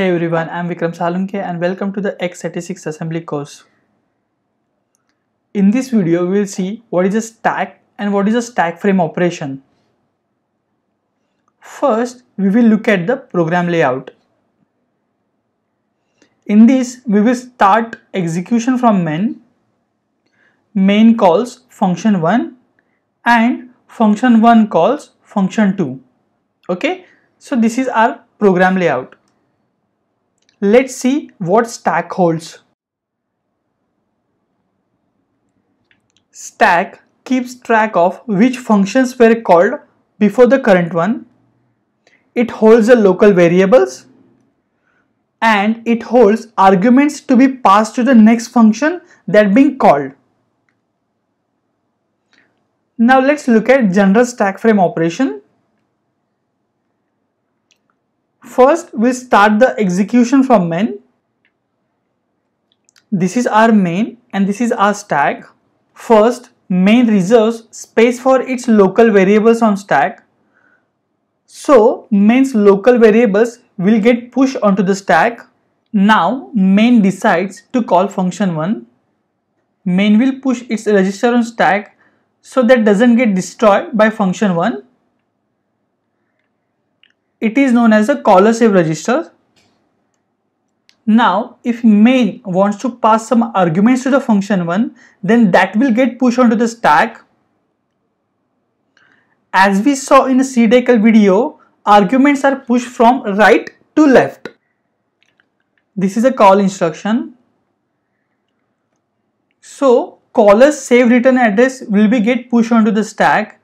Hey everyone, I'm Vikram Salunke and welcome to the x86 assembly course. In this video, we'll see what is a stack and what is a stack frame operation. First, we will look at the program layout. In this, we will start execution from main calls function 1 and function 1 calls function 2. Okay, so this is our program layout. Let's see what stack holds. Stack keeps track of which functions were called before the current one. It holds the local variables and it holds arguments to be passed to the next function that being called. Now let's look at general stack frame operation. First, we'll start the execution from main. This is our main and this is our stack. First, main reserves space for its local variables on stack. So, main's local variables will get pushed onto the stack. Now, main decides to call function 1. Main will push its register on stack so that doesn't get destroyed by function 1. It is known as a caller save register. Now, if main wants to pass some arguments to the function 1, then that will get pushed onto the stack. As we saw in the cdecl video, arguments are pushed from right to left. This is a call instruction. So, caller's save return address will be get pushed onto the stack.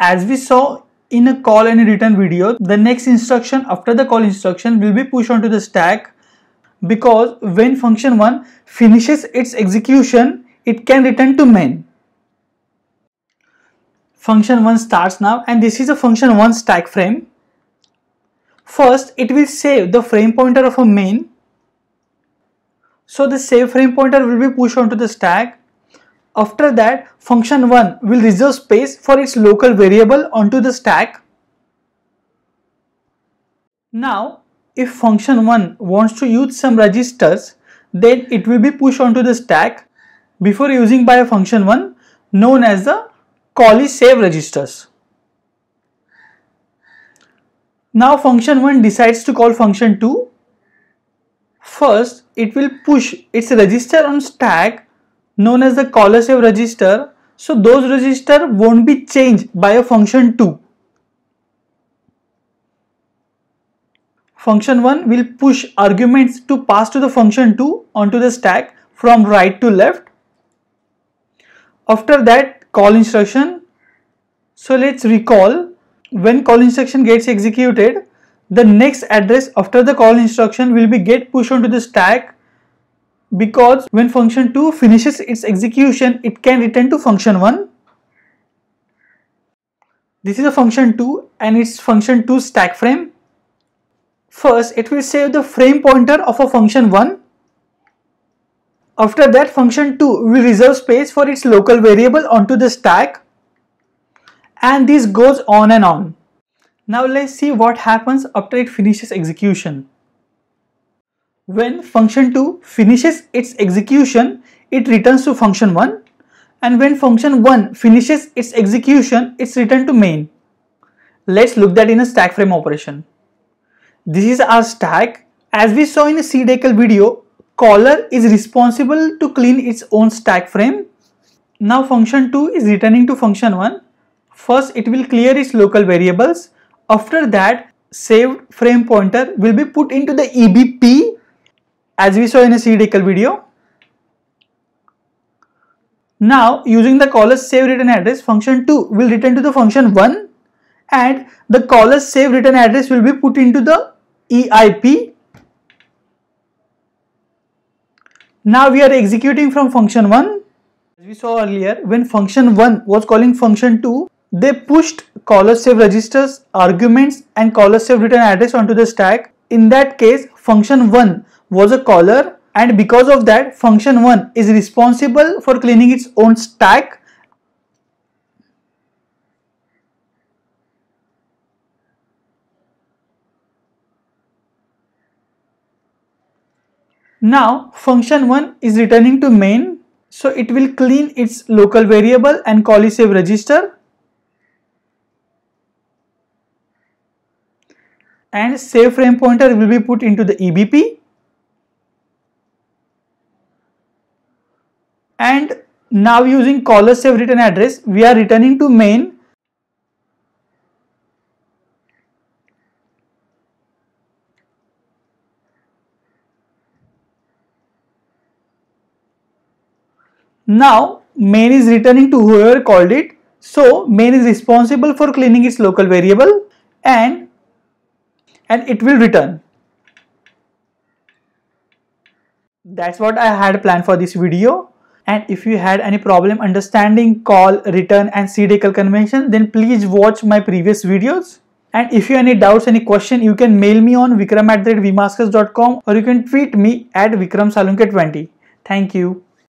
As we saw in a call and return video, the next instruction after the call instruction will be pushed onto the stack, because when function 1 finishes its execution, it can return to main. Function 1 starts now, and this is a function 1 stack frame. First, it will save the frame pointer of a main. So the save frame pointer will be pushed onto the stack. After that, function 1 will reserve space for its local variable onto the stack. Now, if function 1 wants to use some registers, then it will be pushed onto the stack before using by a function 1, known as the call save registers. Now, function 1 decides to call function 2. First, it will push its register on stack, known as the caller save register, so those register won't be changed by a function 2. Function 1 will push arguments to pass to the function 2 onto the stack from right to left. After that, call instruction. So let's recall, when call instruction gets executed, the next address after the call instruction will be get pushed onto the stack, because when function 2 finishes its execution, it can return to function 1. This is a function 2 and it's function 2 stack frame. First, it will save the frame pointer of a function 1. After that, function 2 will reserve space for its local variable onto the stack. And this goes on and on. Now let's see what happens after it finishes execution. When function 2 finishes its execution, it returns to function 1, and when function 1 finishes its execution, it's returned to main. Let's look that in a stack frame operation. This is our stack. As we saw in a cdecl video, caller is responsible to clean its own stack frame. Now function 2 is returning to function 1. First, it will clear its local variables. After that, saved frame pointer will be put into the EBP, as we saw in a cdecl video. Now, using the caller's save return address, function 2 will return to the function 1, and the caller's save return address will be put into the EIP. Now we are executing from function 1. As we saw earlier, when function 1 was calling function 2, they pushed caller save registers, arguments and caller save return address onto the stack. In that case, function 1 was a caller, and because of that, function 1 is responsible for cleaning its own stack. Now function1 is returning to main, so it will clean its local variable and call a save register and save frame pointer will be put into the EBP and now using caller save return address we are returning to main . Now main is returning to whoever called it, so main is responsible for cleaning its local variable and it will return. That's what I had planned for this video, and if you had any problem understanding call, return and cdecl convention, then please watch my previous videos. And if you have any doubts, any question, you can mail me on vikram@vmaskers.com or you can tweet me at vikramsalunke20. Thank you.